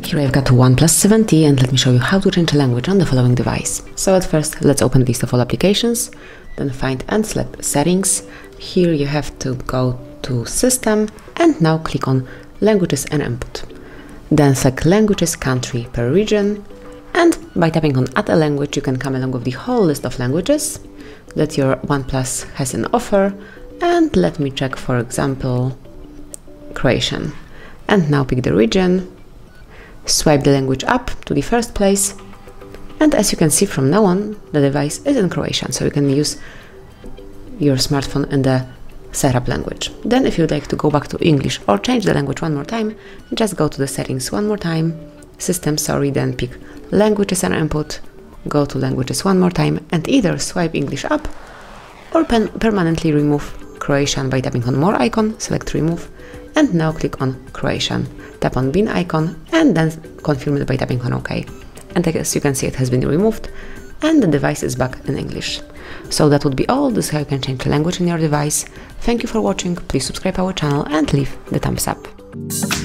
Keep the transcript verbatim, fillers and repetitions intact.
Here I've got OnePlus seven T and let me show you how to change language on the following device. So at first, let's open list of all applications, then find and select settings. Here you have to go to system and now click on languages and input. Then select languages, country per region, and by tapping on add a language you can come along with the whole list of languages that your OnePlus has an offer. And let me check, for example, Croatian. And now pick the region, swipe the language up to the first place, and as you can see from now on, the device is in Croatian, so you can use your smartphone in the setup language. Then if you'd like to go back to English or change the language one more time, just go to the settings one more time, system, sorry, then pick languages and input, go to languages one more time, and either swipe English up or pen permanently remove Croatian by tapping on more icon, select remove, and now click on Croatian. Tap on bin icon and then confirm it by tapping on OK. And as you can see, it has been removed and the device is back in English. So that would be all. This is how you can change the language in your device. Thank you for watching. Please subscribe our channel and leave the thumbs up.